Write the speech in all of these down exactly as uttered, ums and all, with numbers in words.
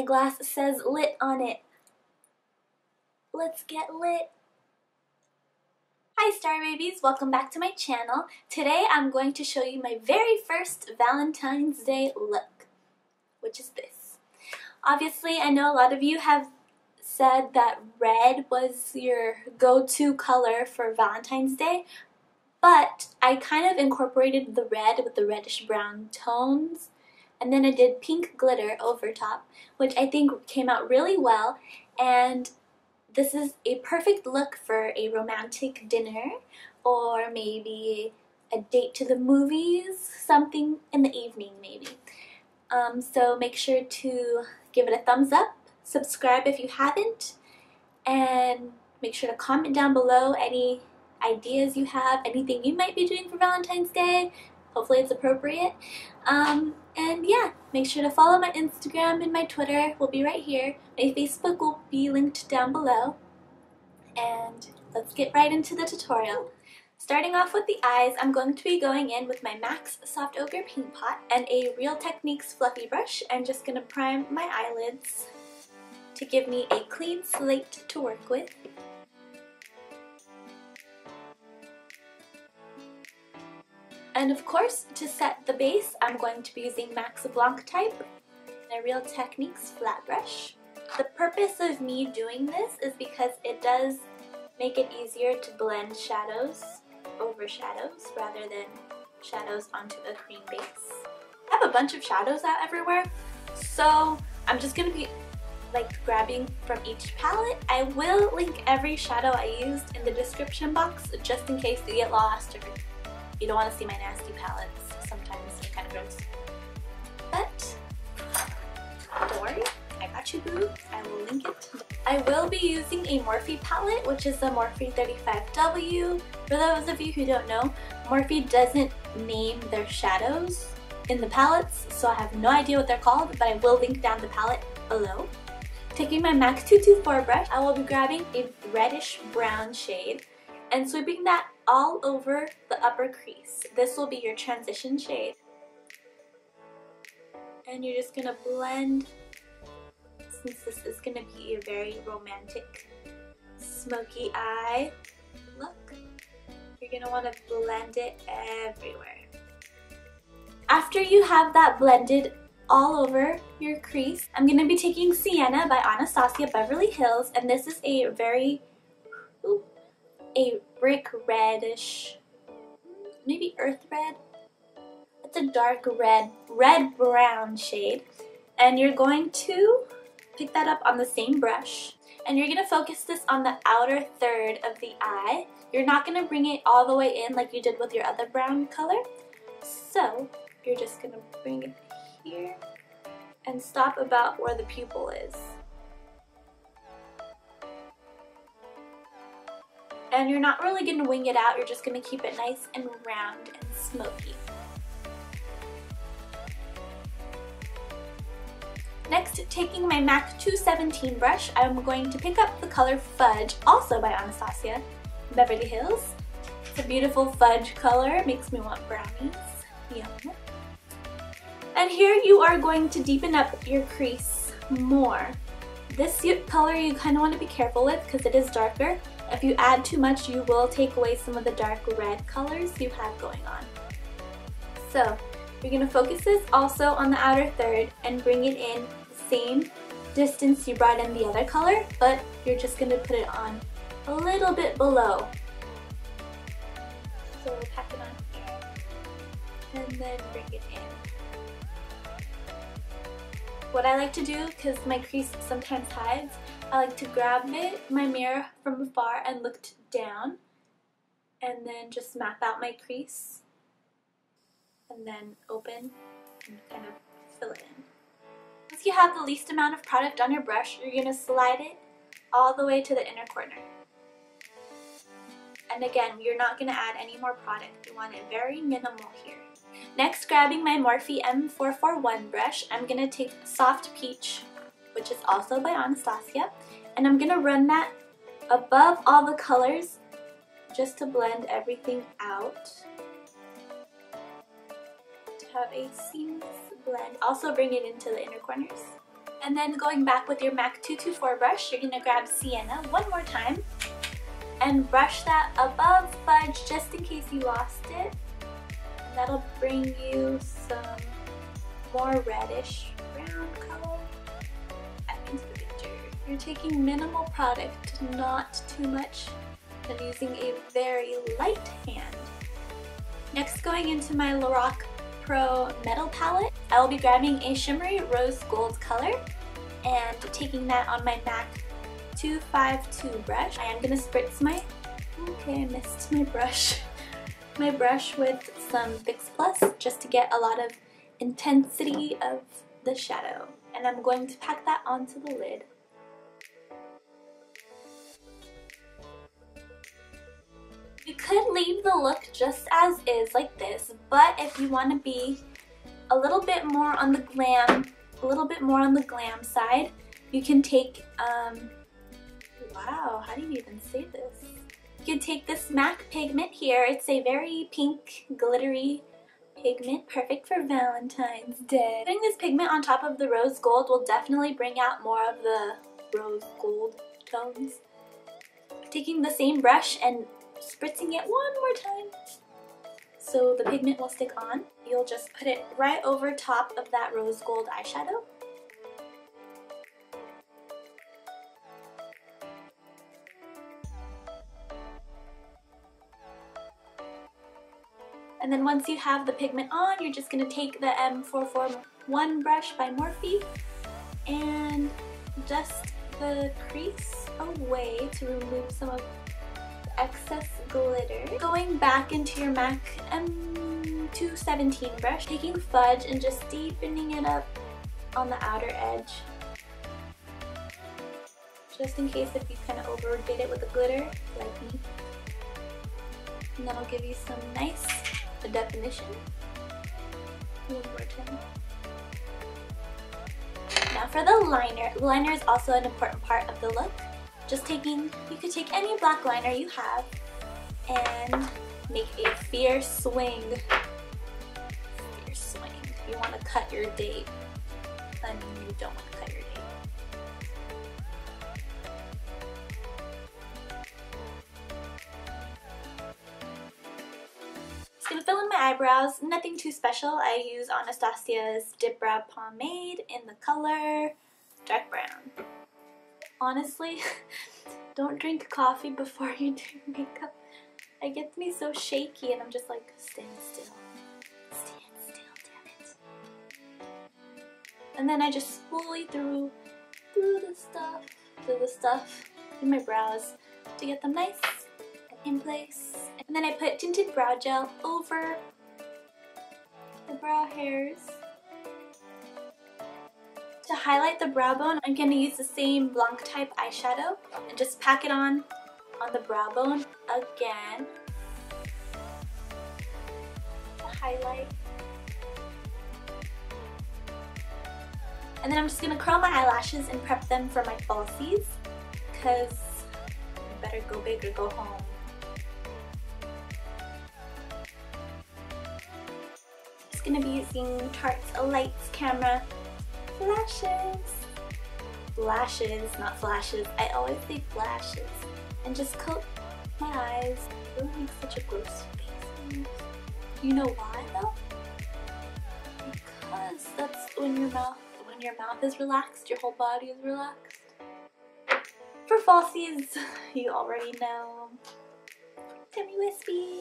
my glass says lit on it. Let's get lit. Hi Star Babies, welcome back to my channel. Today I'm going to show you my very first Valentine's Day look, which is this. Obviously, I know a lot of you have said that red was your go-to color for Valentine's Day, but I kind of incorporated the red with the reddish brown tones. And then I did pink glitter over top, which I think came out really well. And this is a perfect look for a romantic dinner or maybe a date to the movies, something in the evening maybe. Um, so make sure to give it a thumbs up, subscribe if you haven't, and make sure to comment down below any ideas you have, anything you might be doing for Valentine's Day. Hopefully it's appropriate. Um, and yeah, make sure to follow my Instagram and my Twitter. Will be right here. My Facebook will be linked down below. And let's get right into the tutorial. Starting off with the eyes, I'm going to be going in with my MAC Soft Ochre Paint Pot and a Real Techniques Fluffy Brush. I'm just going to prime my eyelids to give me a clean slate to work with. And of course, to set the base, I'm going to be using MAC Blanc type and a Real Techniques flat brush. The purpose of me doing this is because it does make it easier to blend shadows over shadows rather than shadows onto a cream base. I have a bunch of shadows out everywhere, so I'm just going to be like grabbing from each palette. I will link every shadow I used in the description box just in case you get lost or you don't want to see my nasty palettes. Sometimes they're kind of gross. But don't worry, I got you, boo. I will link it. I will be using a Morphe palette, which is the Morphe thirty-five W. For those of you who don't know, Morphe doesn't name their shadows in the palettes, so I have no idea what they're called, but I will link down the palette below. Taking my MAC two twenty-four brush, I will be grabbing a reddish brown shade and sweeping that all over the upper crease. This will be your transition shade. And you're just gonna blend, since this is gonna be a very romantic, smoky eye look, you're gonna wanna blend it everywhere. After you have that blended all over your crease, I'm gonna be taking Sienna by Anastasia Beverly Hills, and this is a very, ooh, a brick reddish, maybe earth red. It's a dark red, red brown shade, and you're going to pick that up on the same brush, and you're going to focus this on the outer third of the eye. You're not going to bring it all the way in like you did with your other brown color, so you're just going to bring it here and stop about where the pupil is. And you're not really going to wing it out, you're just going to keep it nice and round and smoky. Next, taking my MAC two seventeen brush, I'm going to pick up the color Fudge, also by Anastasia Beverly Hills. It's a beautiful fudge color, makes me want brownies. Yum. And here you are going to deepen up your crease more. This color you kind of want to be careful with because it is darker. If you add too much, you will take away some of the dark red colors you have going on. So you're going to focus this also on the outer third and bring it in the same distance you brought in the other color, but you're just going to put it on a little bit below. So pack it on here and then bring it in. What I like to do, because my crease sometimes hides, I like to grab it, my mirror from afar, and look down, and then just map out my crease, and then open and kind of fill it in. Once you have the least amount of product on your brush, you're going to slide it all the way to the inner corner. And again, you're not going to add any more product. You want it very minimal here. Next, grabbing my Morphe M four forty-one brush, I'm going to take Soft Peach, which is also by Anastasia, and I'm going to run that above all the colors just to blend everything out to have a seamless blend. Also bring it into the inner corners. And then going back with your MAC two twenty-four brush, you're going to grab Sienna one more time and brush that above Fudge just in case you lost it. And that'll bring you some more reddish brown color. You're taking minimal product, not too much, and using a very light hand. Next, going into my Lorac Pro Metal Palette, I will be grabbing a shimmery rose gold color and taking that on my MAC two fifty-two brush. I am going to spritz my, okay I missed my brush, my brush with some Fix Plus just to get a lot of intensity of the shadow. And I'm going to pack that onto the lid. You could leave the look just as is like this, but if you want to be a little bit more on the glam, a little bit more on the glam side, you can take, um, wow, how do you even say this? You can take this MAC pigment here. It's a very pink, glittery pigment, perfect for Valentine's Day. Putting this pigment on top of the rose gold will definitely bring out more of the rose gold tones. Taking the same brush and spritzing it one more time so the pigment will stick on. You'll just put it right over top of that rose gold eyeshadow. And then once you have the pigment on, you're just going to take the M four forty-one brush by Morphe and just the crease away to remove some of excess glitter. Going back into your MAC M two seventeen brush, taking Fudge and just deepening it up on the outer edge. Just in case if you kind of overdid it with the glitter, like me. And that'll give you some nice definition. One more time. Now for the liner. The liner is also an important part of the look. Just taking, you could take any black liner you have and make a fierce swing. Fierce swing. You want to cut your date. I mean, you don't want to cut your date. Just going to fill in my eyebrows. Nothing too special. I use Anastasia's Dip Brow Pomade in the color dark brown. Honestly, don't drink coffee before you do makeup. It gets me so shaky and I'm just like, stand still. Stand still, damn it. And then I just slowly through, through the stuff, through the stuff in my brows to get them nice and in place. And then I put tinted brow gel over the brow hairs. To highlight the brow bone, I'm going to use the same Blanc type eyeshadow and just pack it on on the brow bone again to highlight. And then I'm just going to curl my eyelashes and prep them for my falsies because you better go big or go home. I'm just going to be using Tarte's Lights Camera Lashes. Lashes, not flashes. I always say flashes. And just coat my eyes. It really makes such a gross face. You know why though? Because that's when your mouth, when your mouth is relaxed, your whole body is relaxed. For falsies, you already know. Timmy Wispy.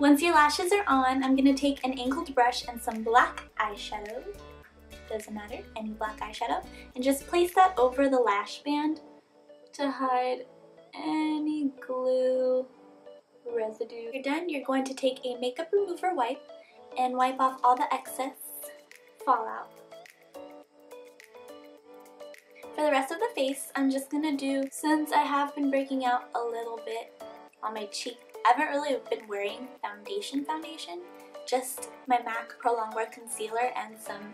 Once your lashes are on, I'm going to take an angled brush and some black eyeshadow, doesn't matter, any black eyeshadow, and just place that over the lash band to hide any glue residue. When you're done, you're going to take a makeup remover wipe and wipe off all the excess fallout. For the rest of the face, I'm just going to do, since I have been breaking out a little bit on my cheek, I haven't really been wearing foundation foundation, just my MAC Pro Longwear Concealer and some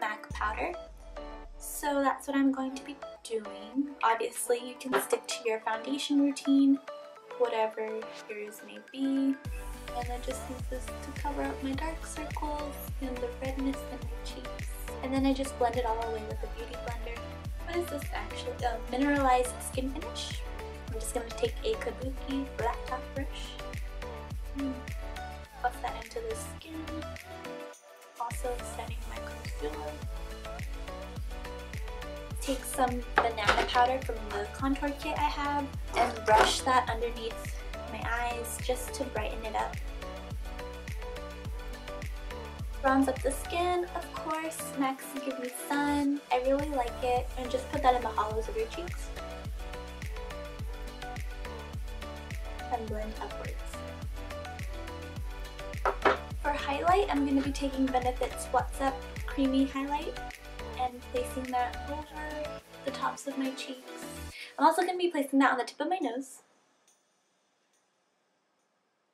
MAC powder. So that's what I'm going to be doing. Obviously you can stick to your foundation routine whatever yours may be. And I just use this to cover up my dark circles and the redness in my cheeks. And then I just blend it all away with a beauty blender. What is this actually? Oh, mineralized skin finish. I'm just going to take a kabuki black top brush. Hmm. Puff that into the skin. Also setting my concealer. Take some banana powder from the contour kit I have and brush that underneath my eyes just to brighten it up. Bronze up the skin, of course. Max Give Me Sun. I really like it. And just put that in the hollows of your cheeks. And blend upwards. For highlight, I'm going to be taking Benefit's What's Up Creamy Highlight and placing that over the tops of my cheeks. I'm also going to be placing that on the tip of my nose.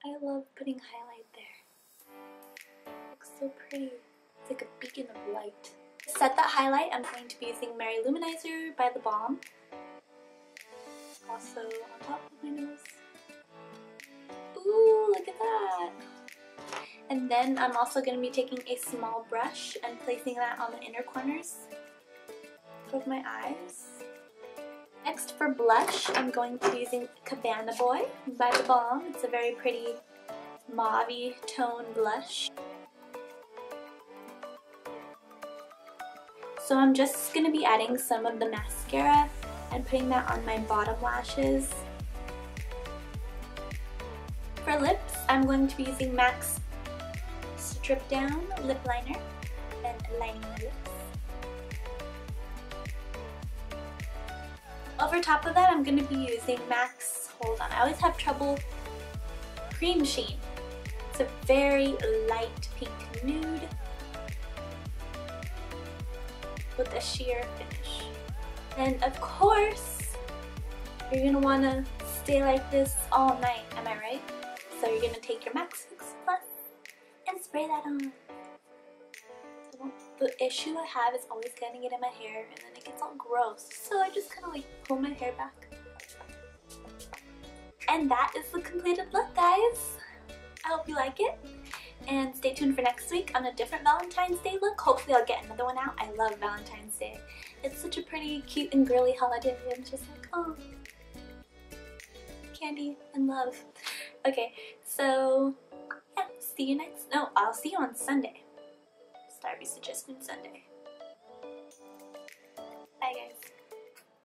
I love putting highlight there. It looks so pretty. It's like a beacon of light. To set that highlight, I'm going to be using Mary Luminizer by the Balm. Also on top of my nose. Ooh, look at that! And then I'm also going to be taking a small brush and placing that on the inner corners of my eyes. Next, for blush, I'm going to be using Cabana Boy by the Balm. It's a very pretty mauve-y tone blush. So I'm just going to be adding some of the mascara and putting that on my bottom lashes. For lips, I'm going to be using MAC Strip Down Lip Liner and lining my lips. Over top of that, I'm going to be using MAC's, hold on, I always have trouble, Cream Sheen. It's a very light pink nude with a sheer finish. And of course, you're going to want to stay like this all night, am I right? So you're going to take your MAC Fix Plus and spray that on. The issue I have is always getting it in my hair and then it gets all gross. So I just kind of like pull my hair back. And that is the completed look, guys. I hope you like it. And stay tuned for next week on a different Valentine's Day look. Hopefully I'll get another one out. I love Valentine's Day. It's such a pretty, cute, and girly holiday. I'm just like, oh, candy and love. Okay, so yeah, see you next. No, I'll see you on Sunday. Diary Suggestion Sunday.